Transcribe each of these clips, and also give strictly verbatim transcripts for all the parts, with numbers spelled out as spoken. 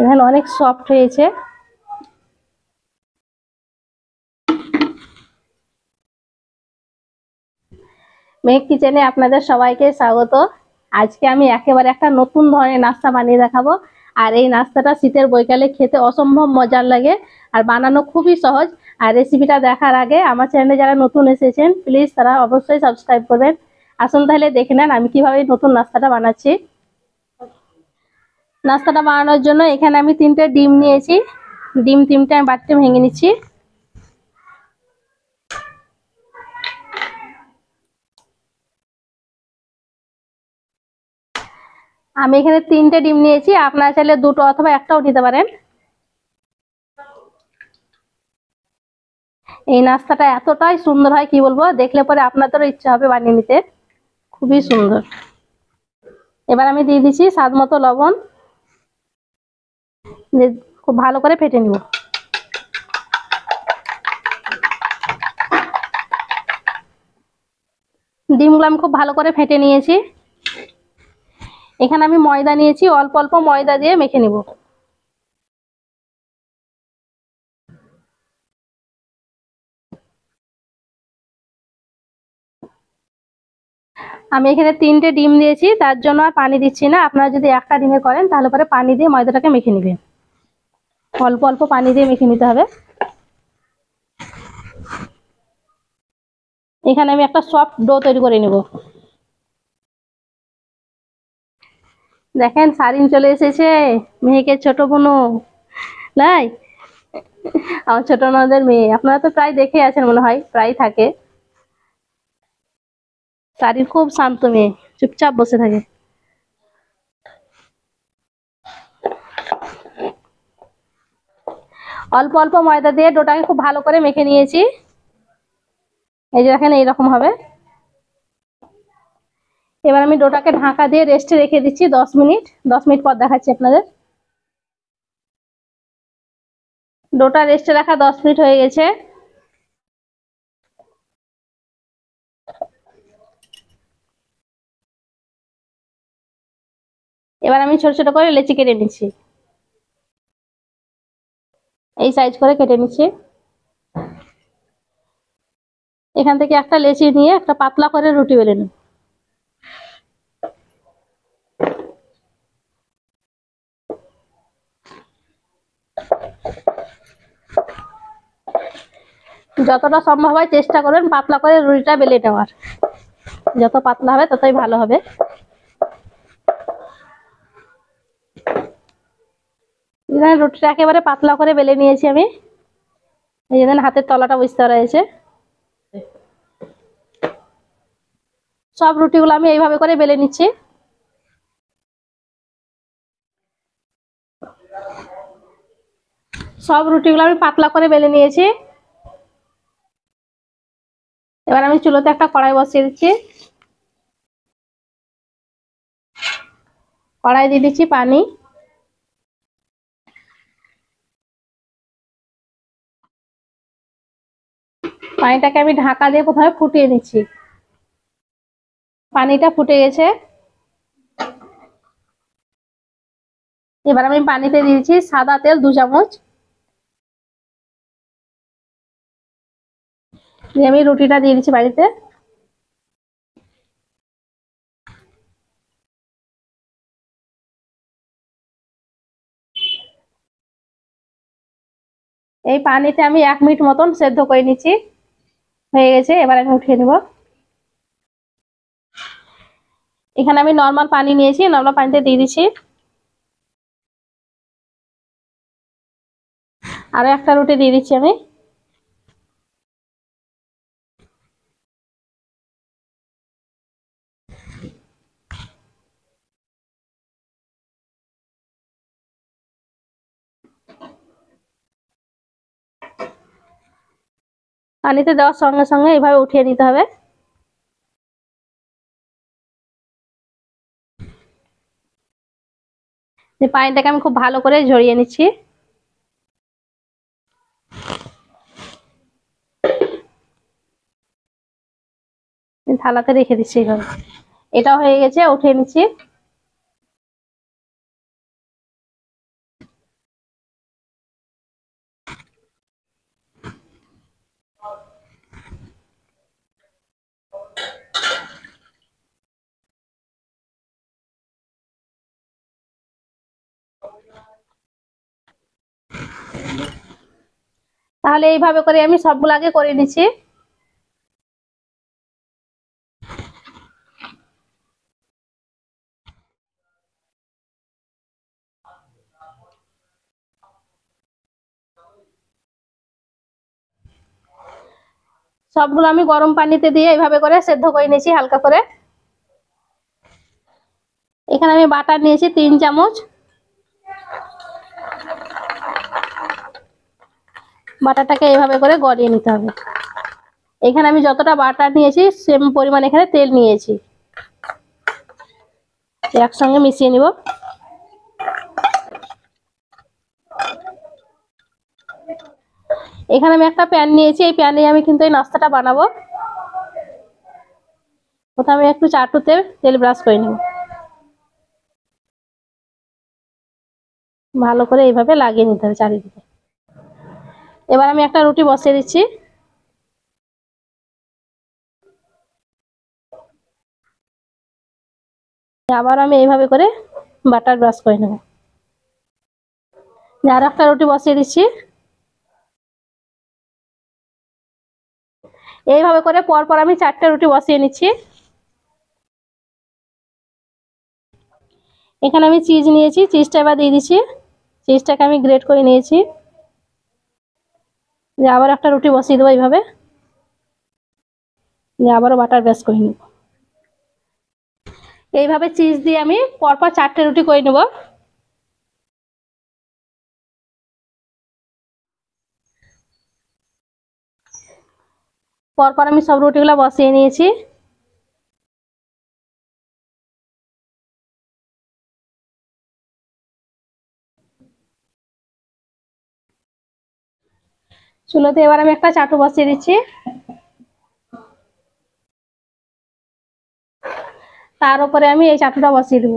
এখানে অনেক সফট হয়েছে। মেহেক কিচেনে আপনাদের সবাইকে স্বাগত। আজকে আমি একেবারে একটা নতুন ধরনের নাস্তা বানিয়ে দেখাবো, আর এই নাস্তাটা শীতের বৈকালে খেতে অসম্ভব মজার লাগে আর বানানো খুবই সহজ। আর রেসিপিটা দেখার আগে আমার চ্যানেলে যারা নতুন এসেছেন প্লিজ তারা অবশ্যই সাবস্ক্রাইব করবেন। আসুন তাহলে দেখে নেন আমি কিভাবে নতুন নাস্তাটা বানাচ্ছি। নাস্তাটা বানানোর জন্য এখানে আমি তিনটে ডিম নিয়েছি, ডিম তিনটে আমি বাটিতে ভেঙে নিচ্ছি। আমি এখানে তিনটে ডিম নিয়েছি, আপনারা চাইলে দুটো অথবা একটাও নিতে পারেন। এই নাস্তাটা এতটাই সুন্দর হয় কি বলবো, দেখলে পরে আপনাদেরও ইচ্ছা হবে বানিয়ে নিতে, খুবই সুন্দর। এবার আমি দিয়ে দিচ্ছি স্বাদ মতো লবণ, খুব ভালো করে ফেটে নিব। ডিমগুলো আমি খুব ভালো করে ফেটে নিয়েছি। এখানে আমি ময়দা নিয়েছি, অল্প অল্প ময়দা দিয়ে মেখে নিব। আমি এখানে তিনটে ডিম দিয়েছি, তার জন্য আর পানি দিচ্ছি না। আপনারা যদি একটা ডিমে করেন তাহলে পরে পানি দিয়ে ময়দাটাকে মেখে নেবেন, অল্প অল্প পানি দিয়ে মেখে নিতে হবে। এখানে আমি একটা সফট ডো তৈরি করে নেব। দেখেন সারিন চলে এসেছে, মেহেকের ছোট বোন, লাই আমার ছোট ননদের মেয়ে। আপনারা তো প্রায় দেখে আছেন মনে হয়, প্রায় থাকে। সারিন খুব শান্ত মেয়ে, চুপচাপ বসে থাকে। অল্প অল্প ময়দা দিয়ে ডোটাকে খুব ভালো করে মেখে নিয়েছি। এই যে দেখেন এইরকম হবে। এবার আমি ডোটাকে ঢাকা দিয়ে রেস্টে রেখে দিচ্ছি দশ মিনিট। দশ মিনিট পর দেখাচ্ছি আপনাদের। ডোটা রেস্টে রাখা দশ মিনিট হয়ে গেছে। এবার আমি ছোট ছোট করে লেচি কেটে নিচ্ছি, এই সাইজ করে কেটে নিচ্ছি। এখান থেকে একটা লেচি নিয়ে একটা পাতলা করে রুটি বেলে নিই। যতটা সম্ভব হয় চেষ্টা করবেন পাতলা করে রুটিটা বেলে নেওয়ার, যত পাতলা হবে ততই ভালো হবে। রুটিটা একেবারে পাতলা করে বেলে নিয়েছি আমি, এই জন্য হাতের তলাটা বুঝতে রয়েছে। সব রুটিগুলো আমি এইভাবে করে বেলে নিচ্ছি। সব রুটিগুলো আমি পাতলা করে বেলে নিয়েছি। এবার আমি চুলোতে একটা কড়াই বসিয়ে দিচ্ছি। কড়াই দিয়ে দিচ্ছি পানি। পানিটাকে আমি ঢাকা দিয়ে প্রথমে ফুটিয়ে নিচ্ছি। পানিটা ফুটে গেছে। এবার আমি পানিতে দিয়েছি সাদা তেল দু চামচ, দিয়ে আমি রুটিটা দিয়ে দিচ্ছি পানিতে। এই পানিতে আমি এক মিনিট মতন সেদ্ধ করে নিচ্ছি। হয়ে গেছে, এবার আমি উঠিয়ে নেব। এখানে আমি নর্মাল পানি নিয়েছি, নর্মাল পানিতে দিয়ে দিচ্ছি। আরো একটা রুটি দিয়ে দিচ্ছি আমি। পানিতে দেওয়ার সঙ্গে সঙ্গে এইভাবে উঠিয়ে নিতে হবে। পানিটাকে আমি খুব ভালো করে ঝরিয়ে নিচ্ছি। থালাতে রেখে দিচ্ছি এইভাবে। এটা হয়ে গেছে, উঠিয়ে নিচ্ছি। তাহলে এইভাবে করে আমি সবগুলো আগে করে নিচ্ছি। সবগুলো আমি গরম পানিতে দিয়ে এইভাবে করে সেদ্ধ করে নিয়েছি হালকা করে। এখানে আমি বাটার নিয়েছি তিন চামচ। বাটারটাকে এইভাবে করে গড়িয়ে নিতে হবে। এখানে আমি যতটা বাটার নিয়েছি সেম পরিমাণ এখানে তেল নিয়েছি, একসঙ্গে মিশিয়ে নিব। এখানে আমি একটা প্যান নিয়েছি, এই প্যানে আমি কিন্তু এই নাস্তাটা বানাবো। প্রথমে একটু চাটুতে তেল ব্রাশ করে নেব, ভালো করে এইভাবে লাগিয়ে নিতে হবে চারিদিকে। এবার আমি একটা রুটি বসিয়ে দিচ্ছি। আবার আমি এইভাবে করে বাটার ব্রাশ করে নেব। আর একটা রুটি বসিয়ে দিচ্ছি। এইভাবে করে পরপর আমি চারটা রুটি বসিয়ে নিচ্ছি। এখানে আমি চিজ নিয়েছি, চিজটা এবার দিয়ে দিচ্ছি। চিজটাকে আমি গ্রেট করে নিয়েছি। যে আবার একটা রুটি বসিয়ে দেবো এইভাবে, যে আবারও বাটার ব্রাশ করে নেব। এইভাবে চিজ দিয়ে আমি পরপর চারটে রুটি করে নেব। পরপর আমি সব রুটিগুলো বসিয়ে নিয়েছি। চুলোতে এবার আমি একটা চাটু বসিয়ে দিচ্ছি। তার উপরে আমি এই চাটুটা বসিয়ে দেব।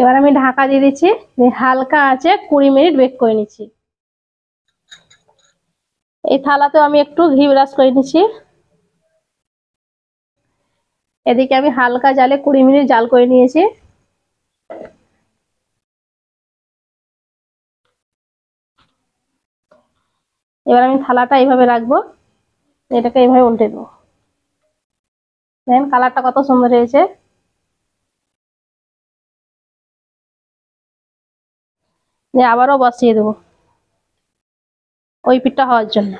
এবার আমি ঢাকা দিয়ে দিচ্ছি, হালকা আছে কুড়ি মিনিট বেক করে নিচ্ছি। এই থালাতেও আমি একটু ঘি ব্রাশ করে নিচ্ছি। এদিকে আমি হালকা জালে কুড়ি মিনিট জাল করে নিয়েছি। এবার আমি থালাটা এইভাবে রাখবো, এটাকে এইভাবে উল্টে দেবো। দেখেন কালারটা কত সুন্দর হয়েছে। আবারও বসিয়ে দেবো ওই পিঠটা হওয়ার জন্য।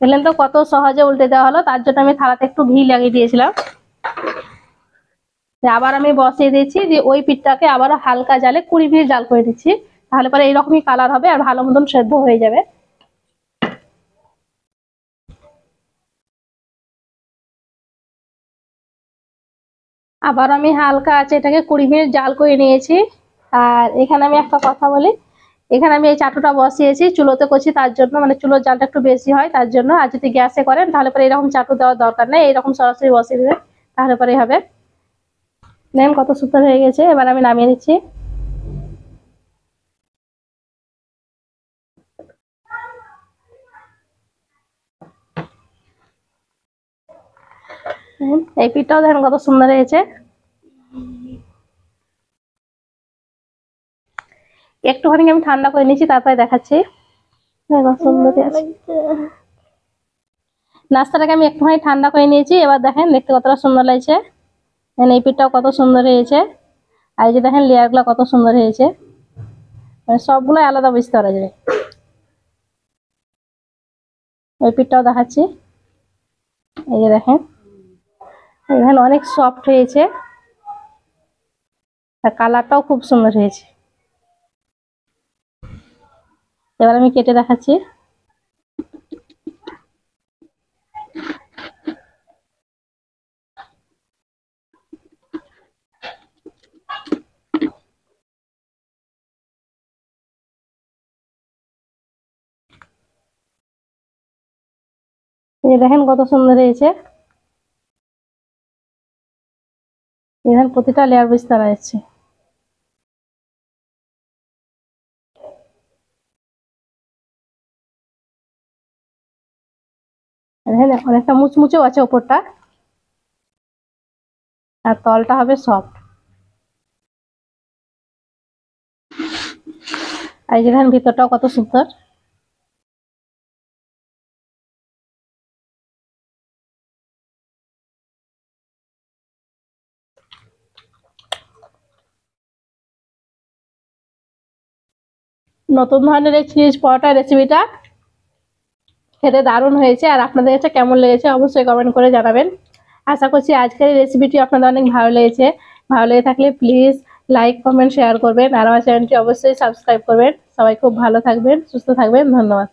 দেখলেন তো কত সহজে উল্টে দেওয়া হলো। তার জন্য আমি থালাতে একটু ঘি লাগিয়ে দিয়েছিলাম। আবার আমি বসিয়ে দিয়েছি, যে ওই পিঠটাকে আবার হালকা জালে কুড়ি মিনিট জাল করে দিচ্ছি। তাহলে পরে এইরকমই কালার হবে আর ভালো মতন সেদ্ধ হয়ে যাবে। আবার আমি হালকা আছে এটাকে কুড়ি মিনিট জাল করে নিয়েছি। আর এখানে আমি একটা কথা বলি, এখানে আমি এই চাটুটা বসিয়েছি চুলোতে করছি, তার জন্য মানে চুলোর জালটা একটু বেশি হয় তার জন্য। আর যদি গ্যাসে করেন তাহলে পরে এরকম চাটু দেওয়ার দরকার নেই, এরকম সরাসরি বসিয়ে দেবেন, তাহলে পরেই হবে। দেখেন কত সুন্দর হয়ে গেছে। এবার আমি নামিয়ে নিচ্ছি। এই পিঠাও দেখেন কত সুন্দর হয়েছে। একটুখানি আমি ঠান্ডা করে নিয়েছি, তারপরে দেখাচ্ছি। নাস্তাটাকে আমি একটুখানি ঠান্ডা করে নিয়েছি। এবার দেখেন দেখতে কতটা সুন্দর লাগছে। এই পিঠাও কত সুন্দর হয়েছে। আর এই যে দেখেন লেয়ারগুলো কত সুন্দর হয়েছে, মানে সবগুলো আলাদা বুঝতে পারা যাবে। ওই পিঠাও দেখাচ্ছি। এই যে দেখেন এখানে অনেক সফট হয়েছে আর কালারটাও খুব সুন্দর হয়েছে। এবার আমি কেটে দেখাচ্ছি। দেখেন কত সুন্দর হয়েছে। এখানে প্রতিটা লেয়ার বিস্তার আছে। দেখেন অনেকটা মুচমুচেও আছে ওপরটা আর তলটা হবে সফট। আর দেখেন ভিতরটাও কত সুন্দর। নতুন ধরনের এই চিজ পরোটা রেসিপিটা খেতে দারুণ হয়েছে। আর আপনাদের কাছে কেমন লেগেছে অবশ্যই কমেন্ট করে জানাবেন। আশা করছি আজকের এই রেসিপিটি আপনাদের অনেক ভালো লেগেছে। ভালো লেগে থাকলে প্লিজ লাইক কমেন্ট শেয়ার করবেন আর আমার চ্যানেলটি অবশ্যই সাবস্ক্রাইব করবেন। সবাই খুব ভালো থাকবেন, সুস্থ থাকবেন, ধন্যবাদ।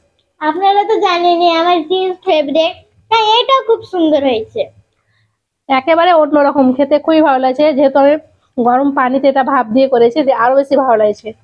আপনারা তো জানেনই আমার চিজ ফেভারিট, তাই এটা খুব সুন্দর হয়েছে, একেবারে অন্যরকম খেতে খুবই ভালো লাগছে। যেহেতু আমি গরম পানিতে এটা ভাপ দিয়ে করেছি যে আরও বেশি ভালো লাগছে।